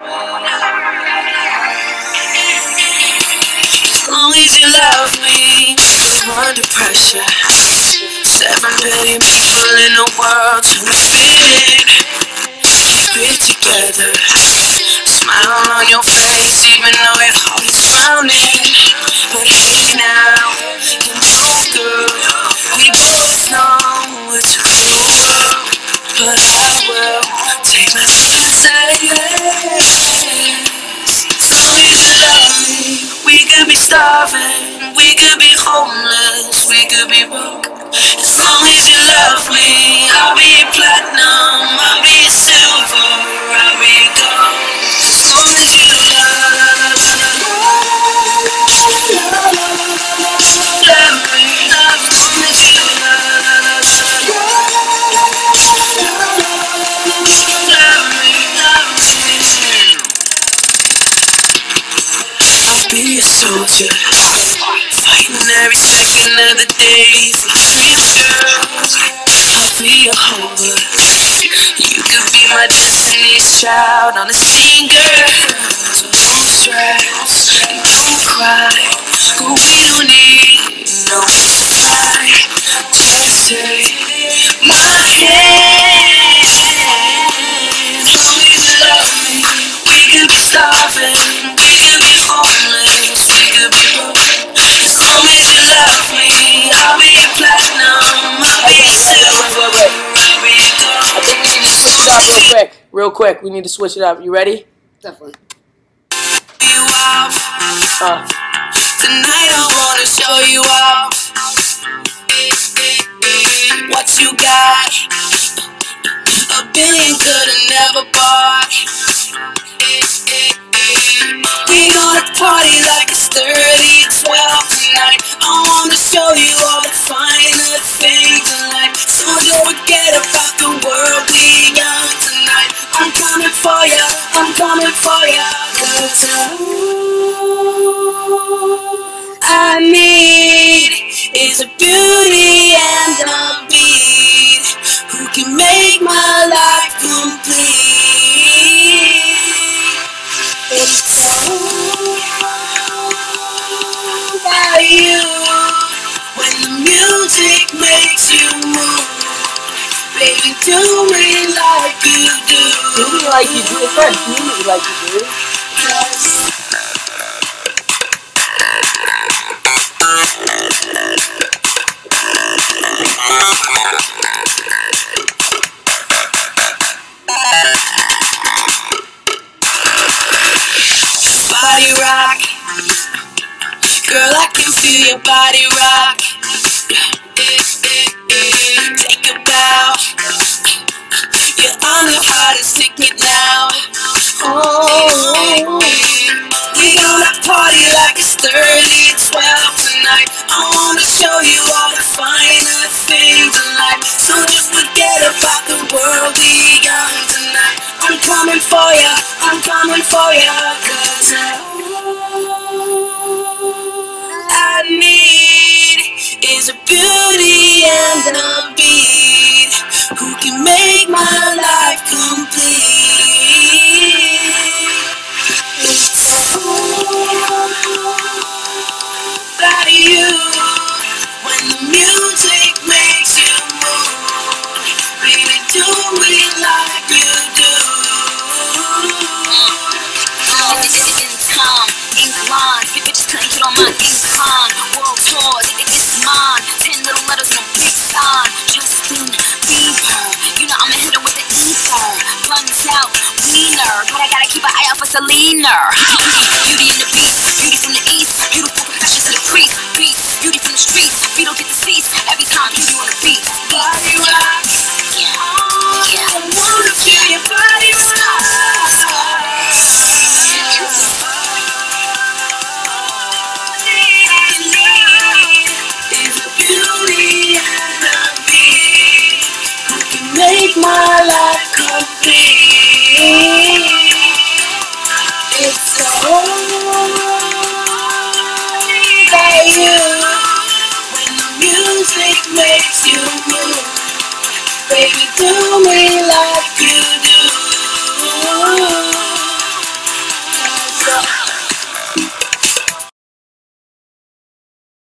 As long as you love me, I'm under pressure. 7 billion people in the world too sick. Get together, smile on your face, even though your heart is drowning. But hey now, you know, girl, we both know it's a cruel world, but I will take my chances. As long as you love me, we could be starving, we could be homeless, we could be broke. As long as you love me, I'll be your platinum, I'll be your silver, I'll be your gold. As long as you love me, as long as you love me, I'll be a soldier, fighting every second of the day for you, girl. I'll be your home. You could be my destiny's child on a singer. So don't stress and don't cry. Who you need, no guy. Just take my hand. As long as you love me, we could be starving, we could be homeless, we could be broken. As long as you love me, I'll be your platinum, I'll be your silver, I'll be your gold. I think we need to switch it up real quick. We need to switch it up. You ready? Definitely. You off. Tonight I wanna show you off. What you got? A billion could've never bought. We gonna party like it's 30-12 tonight. I wanna show you all the finer things in life, so don't forget about the world beyond tonight. I'm coming for ya, I'm coming for ya, 'cause all I need is a beauty and a beat who can make my life complete. It's all about you. When the music makes you move, baby, do it like you do. Do it like you do. It's not do it like you do. Body rock, girl, I can feel your body rock. Take a bow, you're on the hottest ticket now. Oh, we gonna party like it's 30-12 tonight. I wanna show you all the finer things in life, so don't forget about the world beyond tonight. I'm coming for ya, I'm coming for ya, 'cause all I need is a beauty and a beat who can make my life complete. It's all about you. When the music makes you move, baby, do it like you do. Long distance song, in the line, if it's tight, you're my econ. World tours, if it's mine, 10 little letters from Pixon. Justin Bieber, you know I'm a hitter with the ether. Blunts out, wiener, but I gotta keep an eye out for Selena. Beauty and the Beast, beauty from the East, beautiful confessions to the priest. Peace, beauty from the streets, we don't get deceased every time you on the beat. Body rock, yeah, yeah. I wanna feel your body rock. Make my life complete. It's all about you. When the music makes you move, baby, do me like.